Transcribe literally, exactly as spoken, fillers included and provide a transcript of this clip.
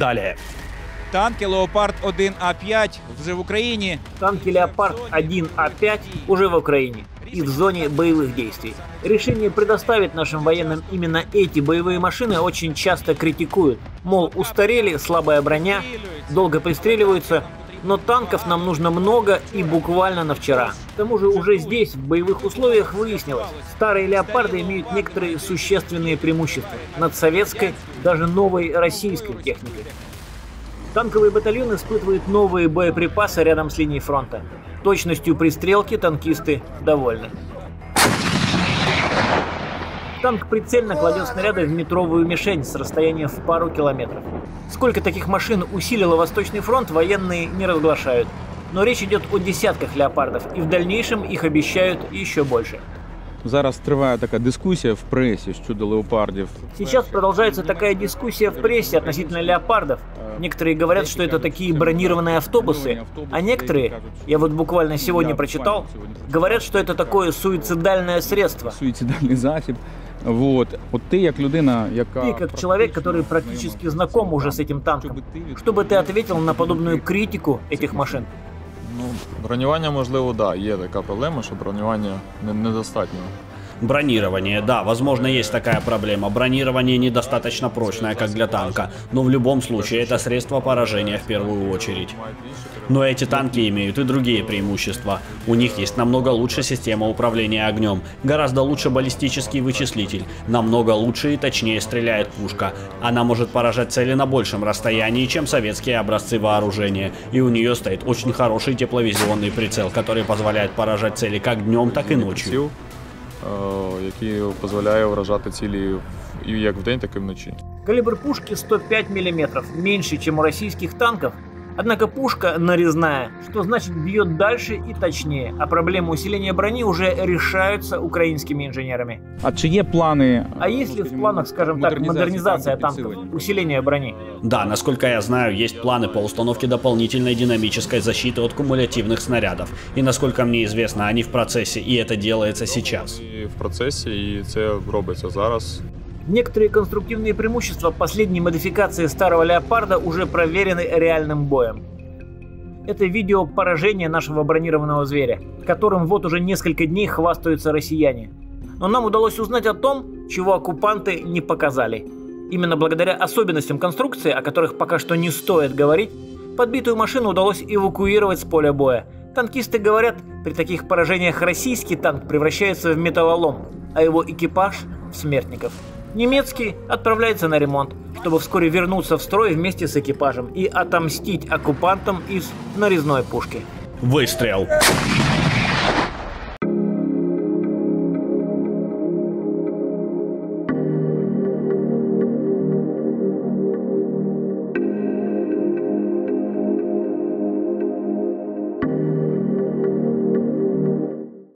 далее. Танки «Леопард один А пять» уже в Украине. Танки «Леопард один А пять» уже в Украине и в зоне боевых действий. Решение предоставить нашим военным именно эти боевые машины очень часто критикуют. Мол, устарели, слабая броня, долго пристреливаются. Но танков нам нужно много и буквально на вчера. К тому же уже здесь, в боевых условиях, выяснилось, старые «Леопарды» имеют некоторые существенные преимущества над советской, даже новой российской техникой. Танковые батальоны испытывают новые боеприпасы рядом с линией фронта. Точностью пристрелки танкисты довольны. Танк прицельно кладет снаряды в метровую мишень с расстояния в пару километров. Сколько таких машин усилило Восточный фронт, военные не разглашают. Но речь идет о десятках «Леопардов», и в дальнейшем их обещают еще больше. Зараз триває така дискуссия в прессе щодо леопардов. Сейчас продолжается такая дискуссия в прессе относительно «Леопардов». Некоторые говорят, что это такие бронированные автобусы, а некоторые, я вот буквально сегодня прочитал, говорят, что это такое суицидальное средство. Суицидальный засіб. Вот. Вот ты, как людина, яка... ты как человек, который практически знаком уже с этим танком, чтобы ты ответил на подобную критику этих машин? Ну, бронирование, возможно, да, есть такая проблема, что бронирование недостаточно. Бронирование, да, возможно, есть такая проблема. Бронирование недостаточно прочное, как для танка, но в любом случае это средство поражения в первую очередь. Но эти танки имеют и другие преимущества. У них есть намного лучше система управления огнем, гораздо лучше баллистический вычислитель, намного лучше и точнее стреляет пушка. Она может поражать цели на большем расстоянии, чем советские образцы вооружения, и у нее стоит очень хороший тепловизионный прицел, который позволяет поражать цели как днем, так и ночью. Які дозволяє вражати цілі як в день, так і вночі. Калибр пушки сто пять миллиметров, меньше, чем у российских танков. Однако пушка нарезная, что значит бьет дальше и точнее. А проблемы усиления брони уже решаются украинскими инженерами. А чьи планы? А есть ли в планах, скажем так, модернизация танков, усиление брони? Да, насколько я знаю, есть планы по установке дополнительной динамической защиты от кумулятивных снарядов. И насколько мне известно, они в процессе, и это делается сейчас. И в процессе, и это делается сейчас. Некоторые конструктивные преимущества последней модификации старого «Леопарда» уже проверены реальным боем. Это видео поражения нашего бронированного зверя, которым вот уже несколько дней хвастаются россияне. Но нам удалось узнать о том, чего оккупанты не показали. Именно благодаря особенностям конструкции, о которых пока что не стоит говорить, подбитую машину удалось эвакуировать с поля боя. Танкисты говорят, при таких поражениях российский танк превращается в металлолом, а его экипаж в смертников. Немецкий отправляется на ремонт, чтобы вскоре вернуться в строй вместе с экипажем и отомстить оккупантам из нарезной пушки. Выстрел.